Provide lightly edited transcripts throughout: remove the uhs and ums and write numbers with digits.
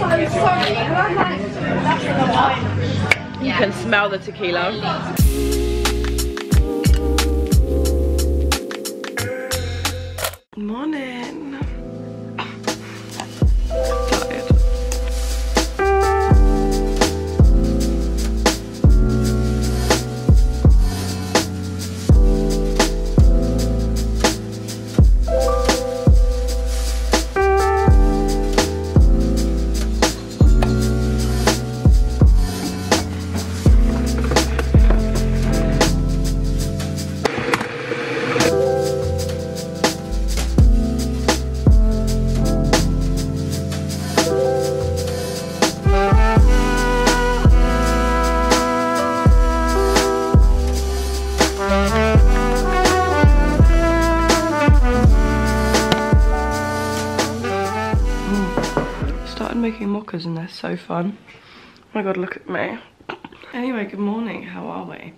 sorry, and I'm like, that's the wine. You can smell the tequila. Morning. And they're so fun. Oh my god, look at me. Anyway, good morning, how are we?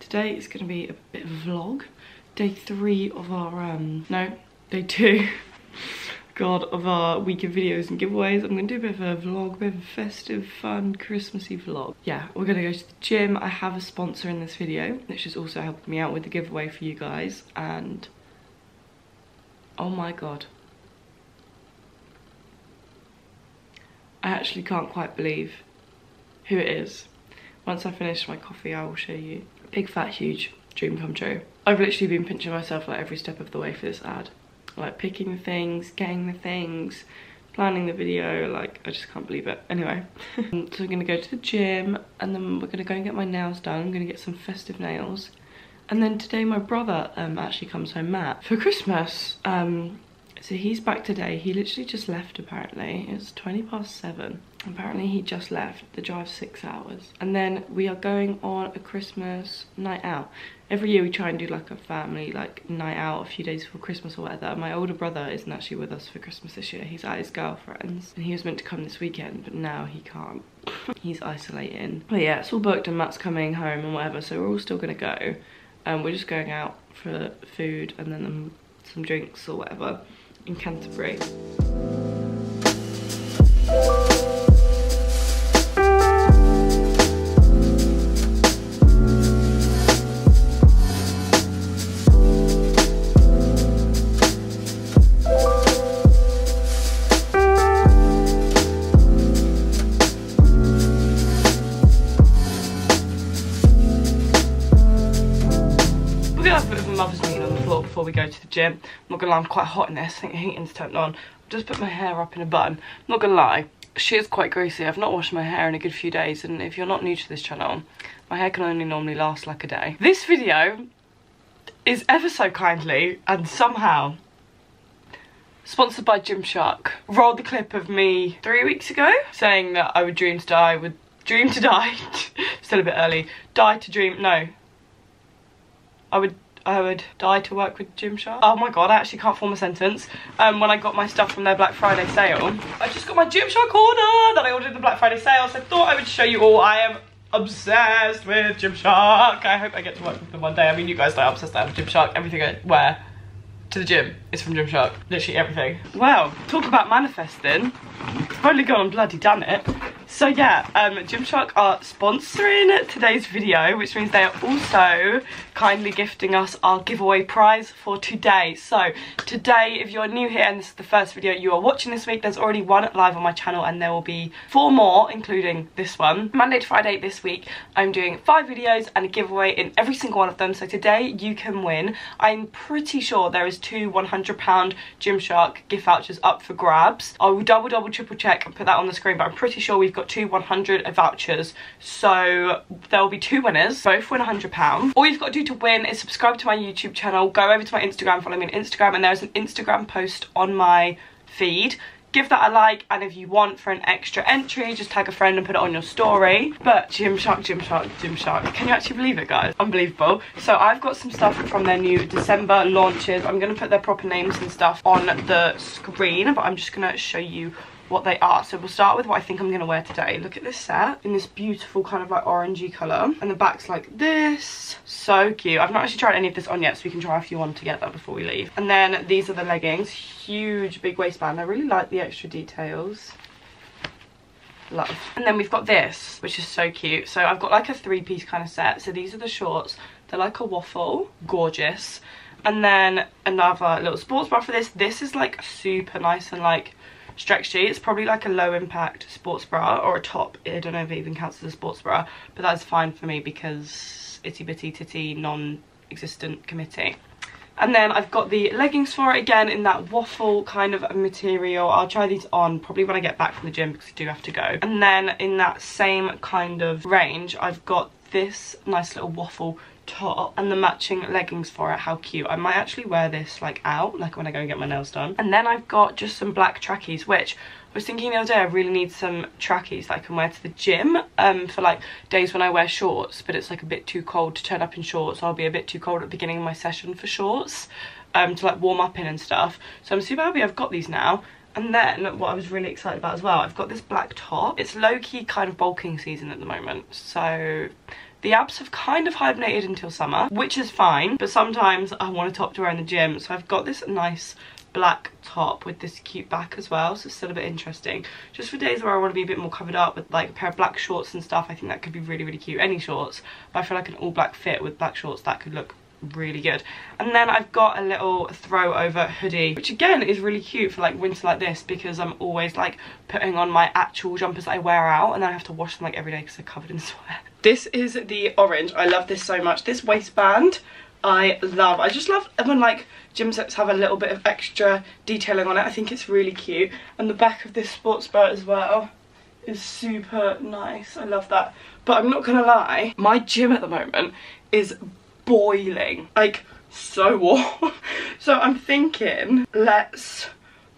Today is gonna be a bit of a vlog. Day 3 of our day 2 god, of our week of videos and giveaways. I'm gonna do a bit of a vlog, a bit of a festive, fun, Christmassy vlog. Yeah, we're gonna go to the gym. I have a sponsor in this video, which is also helping me out with the giveaway for you guys, and oh my god, I actually can't quite believe who it is. Once I finish my coffee, I will show you. Big, fat, huge dream come true. I've literally been pinching myself like every step of the way for this ad. Like picking the things, getting the things, planning the video, like I just can't believe it. Anyway, so I'm gonna go to the gym and then we're gonna go and get my nails done. I'm gonna get some festive nails. And then today my brother actually comes home, Matt, for Christmas. So he's back today. He literally just left apparently. It's 7:20. Apparently he just left. The drive's 6 hours. And then we are going on a Christmas night out. Every year we try and do like a family like night out a few days before Christmas or whatever. My older brother isn't actually with us for Christmas this year. He's at his girlfriend's. And he was meant to come this weekend, but now he can't. He's isolating. But yeah, it's all booked and Matt's coming home and whatever. So we're all still gonna go. We're just going out for food and then some drinks or whatever in Canterbury. Before we go to the gym, I'm not gonna lie, I'm quite hot in this. I think the heating's turned on. I've just put my hair up in a bun. I'm not gonna lie, she is quite greasy. I've not washed my hair in a good few days, and if you're not new to this channel, my hair can only normally last like a day. This video is ever so kindly and somehow sponsored by Gymshark. Rolled the clip of me 3 weeks ago saying that I would dream to die, would dream to die. Still a bit early. Die to dream. No, I would die to work with Gymshark. Oh my god, I actually can't form a sentence. When I got my stuff from their Black Friday sale, I just got my Gymshark order that I ordered in the Black Friday sale, so I thought I would show you all. I am obsessed with Gymshark. I hope I get to work with them one day. I mean, you guys know I'm obsessed with Gymshark. Everything I wear to the gym is from Gymshark. Literally everything. Wow, talk about manifesting. I've only gone and bloody done it. So yeah, Gymshark are sponsoring today's video, which means they are also kindly gifting us our giveaway prize for today. So today, if you're new here and this is the first video you are watching this week, there's already one live on my channel and there will be 4 more, including this one. Monday to Friday this week, I'm doing 5 videos and a giveaway in every single one of them. So today you can win. I'm pretty sure there is 2 £100 Gymshark gift vouchers up for grabs. I will double triple check and put that on the screen, but I'm pretty sure we've got 2 £100 vouchers, so there'll be 2 winners, both win £100. All you've got to do to win is subscribe to my YouTube channel, go over to my Instagram, follow me on Instagram, and there's an Instagram post on my feed. Give that a like, and if you want, for an extra entry, just tag a friend and put it on your story. But Gymshark. Can you actually believe it, guys? Unbelievable. So I've got some stuff from their new December launches. I'm going to put their proper names and stuff on the screen, but I'm just going to show you what they are. So we'll start with what I think I'm gonna wear today. Look at this set in this beautiful kind of like orangey color, and the back's like this. So cute. I've not actually tried any of this on yet, so we can try a few on together before we leave. And then these are the leggings, huge big waistband. I really like the extra details. love. And then we've got this, which is so cute. So I've got like a three-piece kind of set. So these are the shorts. They're like a waffle. Gorgeous. And then another little sports bra for this. This is like super nice and like stretchy. It's probably like a low impact sports bra or a top. I don't know if it even counts as a sports bra, but that's fine for me because itty bitty titty non-existent committee. And then I've got the leggings for it again in that waffle kind of material. I'll try these on probably when I get back from the gym because I do have to go. And then in that same kind of range, I've got this nice little waffle top and the matching leggings for it. How cute. I might actually wear this like out, like when I go and get my nails done. And then I've got just some black trackies, which I was thinking the other day I really need some trackies that I can wear to the gym for like days when I wear shorts, but it's like a bit too cold to turn up in shorts. I'll be a bit too cold at the beginning of my session for shorts to like warm up in and stuff. So I'm super happy I've got these now. And then what I was really excited about as well, I've got this black top. It's low-key kind of bulking season at the moment, so the abs have kind of hibernated until summer, which is fine, but sometimes I want a top to wear in the gym. So I've got this nice black top with this cute back as well, so it's still a bit interesting. Just for days where I want to be a bit more covered up with like a pair of black shorts and stuff, I think that could be really, really cute. Any shorts, but I feel like an all-black fit with black shorts, that could look really good. And then I've got a little throwover hoodie, which again is really cute for like winter like this, because I'm always like putting on my actual jumpers that I wear out and then I have to wash them like every day because they're covered in sweat. This is the orange. I love this so much. This waistband I love. I just love when like gym sets have a little bit of extra detailing on it. I think it's really cute. And the back of this sports bra as well is super nice. I love that. But I'm not gonna lie, my gym at the moment is boiling, like so warm. So I'm thinking let's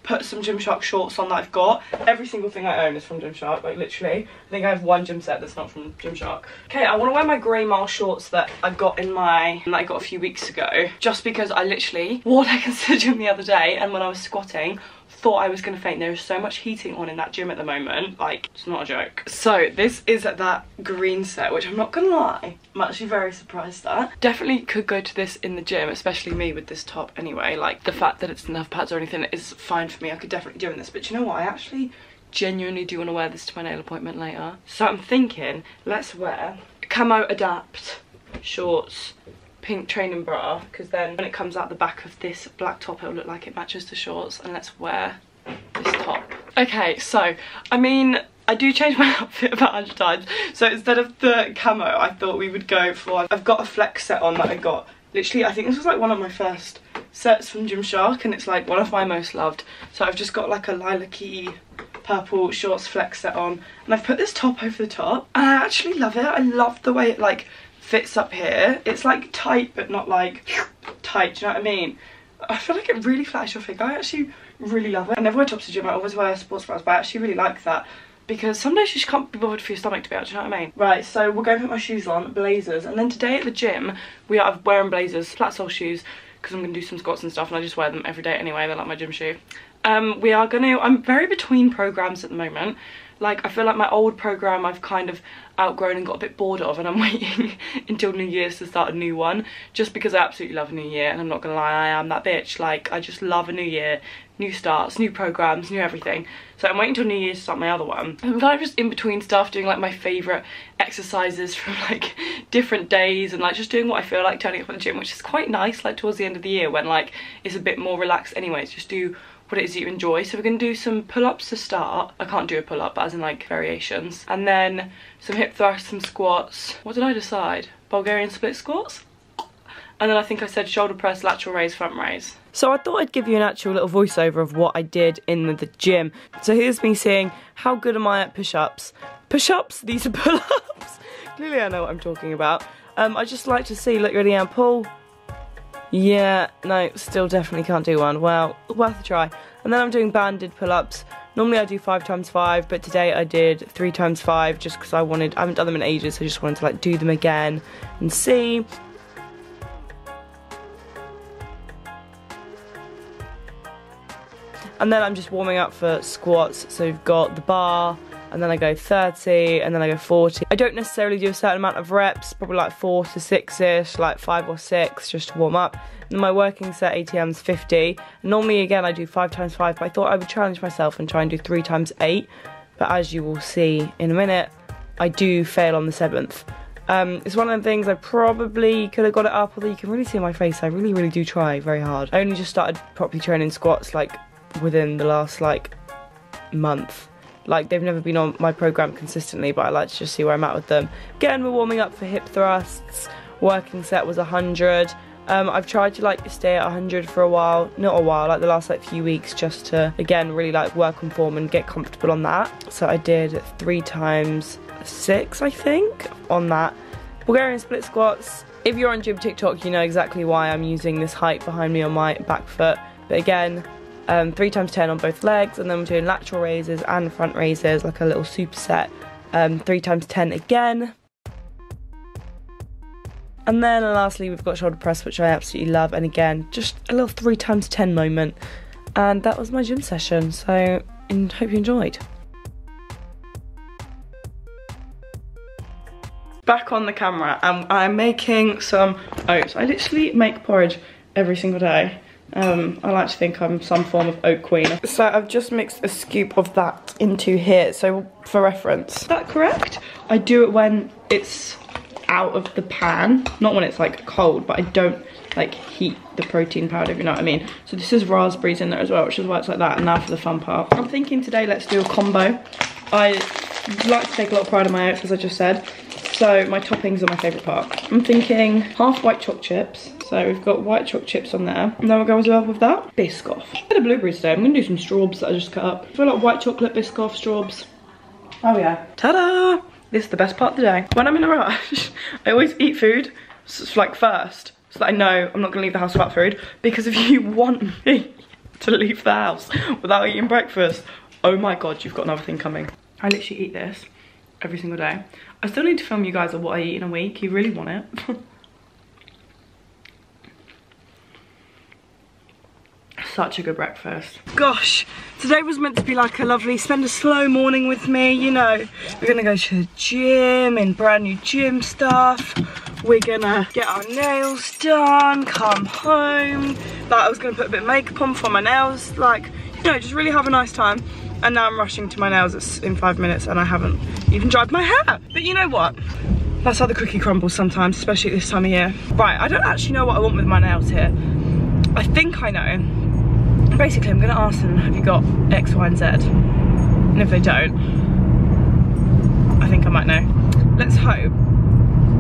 put some Gymshark shorts on that I've got. Every single thing I own is from Gymshark, like literally. I think I have one gym set that's not from Gymshark. Okay, I want to wear my grey mile shorts that I got a few weeks ago, just because I literally wore like a surgeon the other day, and when I was squatting, thought I was gonna faint. There is so much heating on in that gym at the moment, like it's not a joke. So this is that green set, which I'm not gonna lie, I'm actually very surprised at. Definitely could go to this in the gym, especially me with this top anyway. Like the fact that it's nerve pads or anything is fine for me. I could definitely do in this, but you know what, I actually genuinely do want to wear this to my nail appointment later. So I'm thinking let's wear camo adapt shorts, pink training bra, because then when it comes out the back of this black top it'll look like it matches the shorts, and let's wear this top. Okay, so I mean I do change my outfit about 100 times, so instead of the camo I thought we would go for, I've got a flex set on that I got literally, I think this was like one of my first sets from Gymshark, and it's like one of my most loved. So I've just got like a lilac-y purple shorts flex set on, and I've put this top over the top, and I actually love it. I love the way it like fits up here. It's like tight but not like tight, do you know what I mean? I feel like it really flatters your figure. I actually really love it. I never wear tops to gym, I always wear sports bras, but I actually really like that, because some days you just can't be bothered for your stomach to be out, do you know what I mean? Right, so we're going to put my shoes on, blazers, and then today at the gym we are wearing blazers, flat sole shoes, because I'm going to do some squats and stuff, and I just wear them every day anyway, they're like my gym shoe. I'm very between programs at the moment. Like, I feel like my old programme I've kind of outgrown and got a bit bored of, and I'm waiting until New Year's to start a new one, just because I absolutely love New Year, and I'm not gonna lie, I am that bitch. Like, I just love a new year, new starts, new programmes, new everything. So I'm waiting till New Year's to start my other one. I'm kind of just in between stuff, doing like my favourite exercises from like different days, and like just doing what I feel like, turning up at the gym, which is quite nice, like towards the end of the year when like it's a bit more relaxed anyways, just do what it is you enjoy. So we're gonna do some pull-ups to start. I can't do a pull-up, but as in like variations, and then some hip thrusts, some squats. What did I decide? Bulgarian split squats? And then I think I said shoulder press, lateral raise, front raise. So I thought I'd give you an actual little voiceover of what I did in the gym. So here's me saying, how good am I at push-ups? Push-ups? These are pull-ups. Clearly I know what I'm talking about. I just like to see, look, ready and pull. Yeah, no, still definitely can't do one. Well, worth a try. And then I'm doing banded pull-ups. Normally I do 5x5, but today I did 3x5 just because I haven't done them in ages, so I just wanted to like do them again and see. And then I'm just warming up for squats. So we've got the bar, and then I go 30, and then I go 40. I don't necessarily do a certain amount of reps, probably like 4 to 6-ish, like 5 or 6, just to warm up. And my working set ATM is 50. Normally, again, I do 5x5, but I thought I would challenge myself and try and do 3x8. but as you will see in a minute, I do fail on the 7th. It's one of the things I probably could have got it up, although you can really see my face, I really do try very hard. I only just started properly training squats like within the last like month. Like they've never been on my program consistently, but I like to just see where I'm at with them. Again, we're warming up for hip thrusts. Working set was 100. I've tried to like stay at 100 for a while, like the last like few weeks, just to again really like work on form and get comfortable on that. So I did 3 times 6, I think, on that. Bulgarian split squats. If you're on Gym TikTok, you know exactly why I'm using this height behind me on my back foot. But again, 3 times 10 on both legs, and then we're doing lateral raises and front raises, like a little superset. 3 times 10 again. And then lastly, we've got shoulder press, which I absolutely love. And again, just a little 3 times 10 moment. And that was my gym session. So I hope you enjoyed. Back on the camera, and I'm making some oats. I literally make porridge every single day. I like to think I'm some form of oat queen. So I've just mixed a scoop of that into here. So for reference, is that correct? I do it when it's out of the pan, not when it's like cold, but I don't like heat the protein powder, if you know what I mean. So this is raspberries in there as well, which is why it's like that. And now for the fun part, I'm thinking today let's do a combo. I like to take a lot of pride in my oats, as I just said, so my toppings are my favourite part. I'm thinking half white choc chips, so we've got white choc chips on there, and then we'll go as well with that Biscoff. I had a blueberry today. I'm gonna do some straws that I just cut up. I feel like white chocolate, Biscoff, straws. Oh yeah, ta-da. This is the best part of the day. When I'm in a rush, I always eat food like first, so that I know I'm not gonna leave the house without food, because if you want me to leave the house without eating breakfast, oh my God, you've got another thing coming. I literally eat this every single day. I still need to film you guys on what I eat in a week. You really want it. Such a good breakfast. Gosh, today was meant to be like a lovely, spend a slow morning with me, you know. We're gonna go to the gym in brand new gym stuff. We're gonna get our nails done, come home. Like I was gonna put a bit of makeup on for my nails, like, you know, just really have a nice time. And now I'm rushing to my nails in 5 minutes and I haven't even dried my hair. But you know what? That's how the cookie crumbles sometimes, especially at this time of year. Right, I don't actually know what I want with my nails here. I think I know. Basically, I'm gonna ask them, have you got X, Y, and Z? And if they don't, I think I might know. Let's hope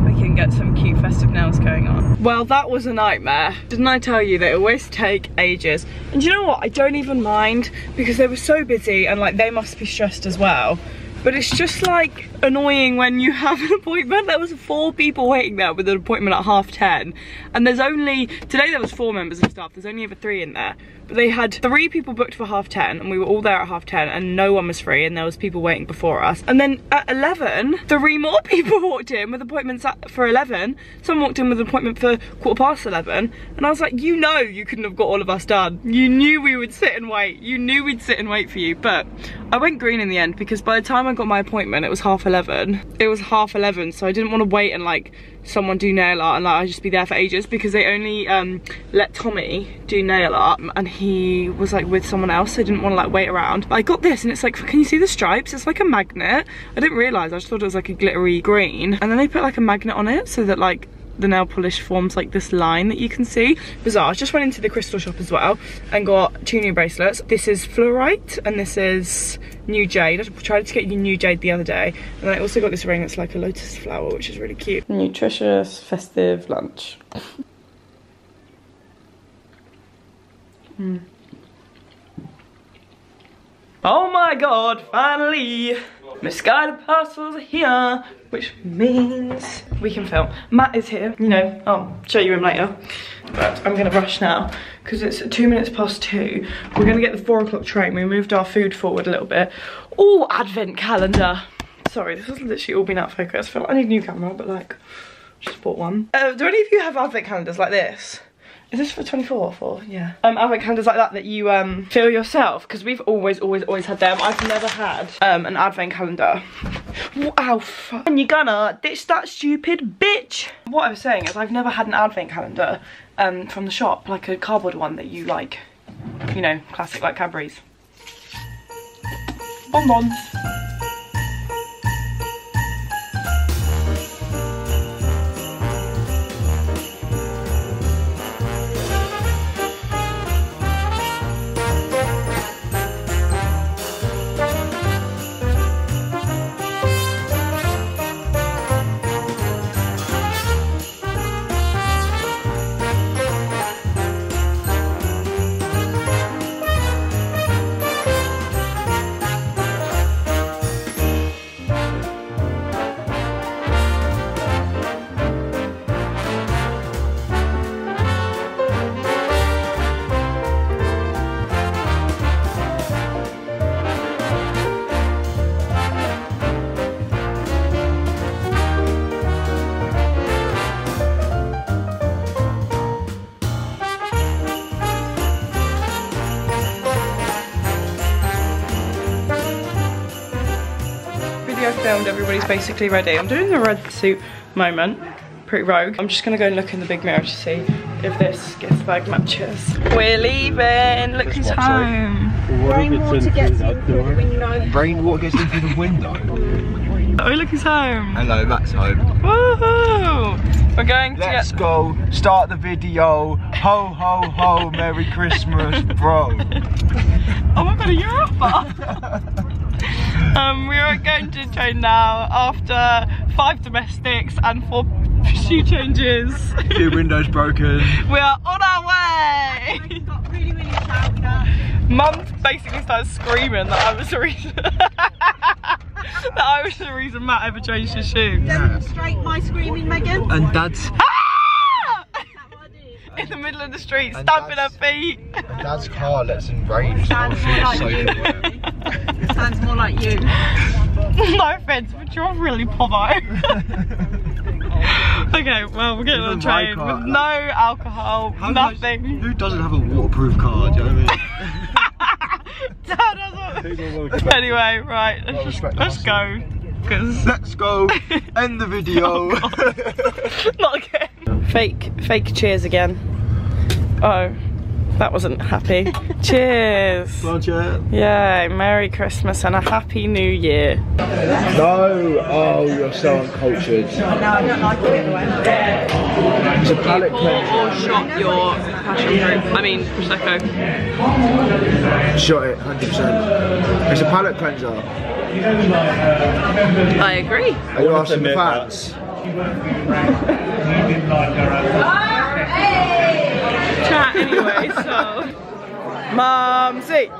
we can get some cute festive nails going on. Well, that was a nightmare. Didn't I tell you they always take ages? And you know what? I don't even mind, because they were so busy and like they must be stressed as well. But it's just like annoying when you have an appointment. There was 4 people waiting there with an appointment at 10:30. And there's only, today there was 4 members of staff, there's only ever 3 in there. But they had 3 people booked for 10:30 and we were all there at 10:30 and no one was free and there was people waiting before us. And then at 11, 3 more people walked in with appointments for 11. Someone walked in with an appointment for 11:15. And I was like, you know you couldn't have got all of us done. You knew we would sit and wait. You knew we'd sit and wait for you. But I went green in the end, because by the time I got my appointment, it was 11:30. It was 11:30, so I didn't want to wait and like someone do nail art and like I'd just be there for ages, because they only let Tommy do nail art and he was like with someone else, so I didn't want to like wait around. But I got this and it's like, can you see the stripes? It's like a magnet. I didn't realise, I just thought it was like a glittery green. And then they put like a magnet on it so that like the nail polish forms like this line that you can see. Bizarre. I just went into the crystal shop as well and got 2 new bracelets. This is fluorite and this is new jade. I tried to get you new jade the other day. And then I also got this ring that's like a lotus flower, which is really cute. Nutritious festive lunch. Oh my God, finally! Miss Sky the parcels are here, which means we can film. Matt is here, you know, I'll show you him later. But I'm gonna rush now, because it's 2 minutes past 2. We're gonna get the 4 o'clock train. We moved our food forward a little bit. Oh, advent calendar. Sorry, this has literally all been out of focus. I feel like I need a new camera, but like, just bought one. Do any of you have advent calendars like this? Is this for 24th or? Yeah. Advent calendars like that you fill yourself, because we've always had them. I've never had an advent calendar. Wow, fuck. And you're gonna ditch that stupid bitch. What I was saying is I've never had an advent calendar from the shop, like a cardboard one that you like, you know, classic like Cadbury's. Bonbons. I've filmed, everybody's basically ready. I'm doing the red suit moment, pretty rogue. I'm just gonna go and look in the big mirror to see if this gets bag matches. We're leaving, look who's home. Rainwater gets in through the window. Rainwater gets in through the window? Oh, look who's home. Hello, Matt's home. Woohoo! We're going to Let's go, start the video. Ho, ho, ho, Merry Christmas, bro. Oh my god, are you off, Bob? We are going to train now after 5 domestics and 4 shoe changes. 2 windows broken. We are on our way! It got really, really loud now. Mum basically started screaming that I was the reason Matt ever changed his shoes. Demonstrate my screaming, Megan. And Dad's in the middle of the street, and stamping her feet. And Dad's car lets him range. Sounds more like you. No offense, but you're really povo. Okay, well, we're getting on the train with no alcohol, nothing. Who doesn't have a waterproof car, do you know what I mean? Dad doesn't. Anyway, right, let's go. Let's go, end the video. Oh, not again. Fake cheers again. Oh. That wasn't happy. Cheers! Roger. Yeah, Merry Christmas and a Happy New Year. No! Oh, you're so uncultured. No, I don't like it anyway. It's a palate cleanser. Or shot your passion fruit. I mean, Prosecco. Shot it, 100%. It's a palate cleanser. I agree. Are you asking the facts? Chat anyway, so Mumsy,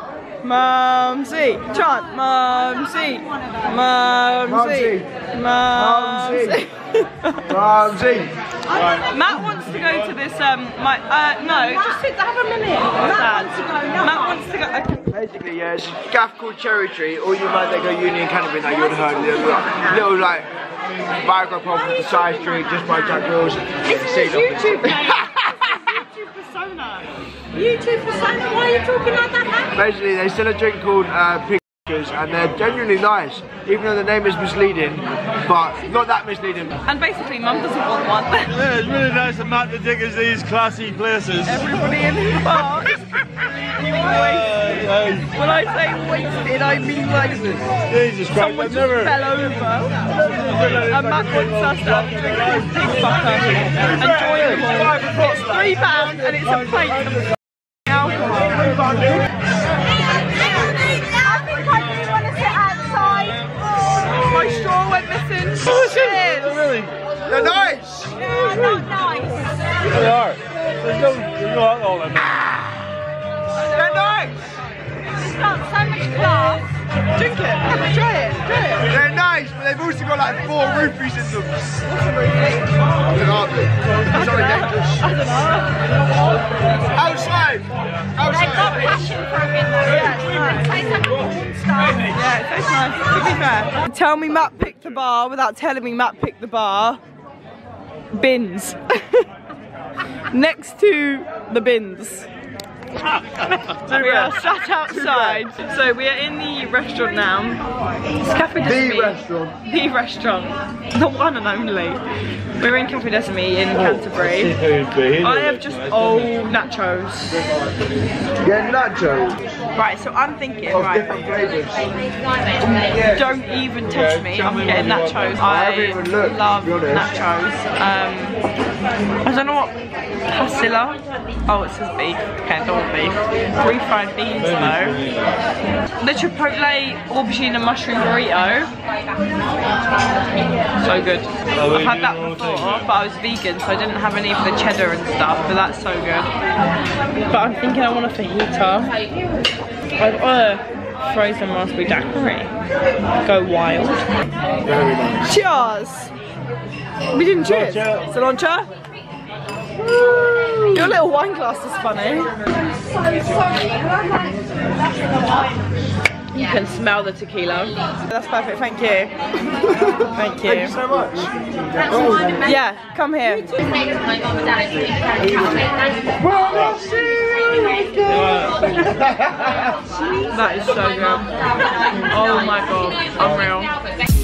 Mumsy, chant Mumsy, Mumsy, Mumsy, Mumsy. Matt wants to go to this no, just sit there, have a minute. Matt wants to go. Basically, yeah, it's a gaff called Cherry Tree. All you might that go uni in Canterbury that you would have heard little like micro pop on the side street just by Jack Wills. It's YouTube. YouTube persona, why are you talking like that? Basically, they sell a drink called Pickers, and they're genuinely nice, even though the name is misleading, but not that misleading. And basically, Mum doesn't want one. Yeah, it's really nice of Matt to dig us these classy places. Everybody in the park. When I say wasted, I mean wasted. Jesus Christ, someone just fell over. And Matt wants us to have a drink called Big Butter and join them all. It's £3 and it's a plate. I think I do want to sit outside. Oh, my straw went missing. Oh, cheers. Really? They're nice. Yeah, not nice. They are. There's no alcohol in them. They're nice. It's not so much class. Drink it. Enjoy it. They're nice, but they've also got like 4 roofies in them. What's a roofie? Outside! They've got passion fruit in there. Yeah, it's nice. It tastes like a porn star. Yeah, it tastes nice. To be fair. Tell me Matt picked the bar without telling me Matt picked the bar. Bins. Next to the bins. We are sat outside. So we are in the restaurant now. It's Café des Amis. The restaurant. The restaurant. The one and only. We're in Café des Amis in Canterbury. I have just nachos. Yeah, nachos. Right, so I'm thinking, don't even touch me. I'm getting nachos. I love nachos. I don't know what pasilla. Oh, it says beef. Okay, don't want beef. Refried beans though. The chipotle aubergine and mushroom burrito. So good. I've had that before, but I was vegan, so I didn't have any of the cheddar and stuff. But that's so good. But I'm thinking I want a fajita. I've got a frozen raspberry daiquiri. Go wild. Cheers. We didn't cheers. Cilantro. Woo. Your little wine glass is funny. I'm so sorry. You can smell the tequila. That's perfect, thank you. Thank you. Thank you so much. Yeah, come here. That is so good. Oh my god, unreal.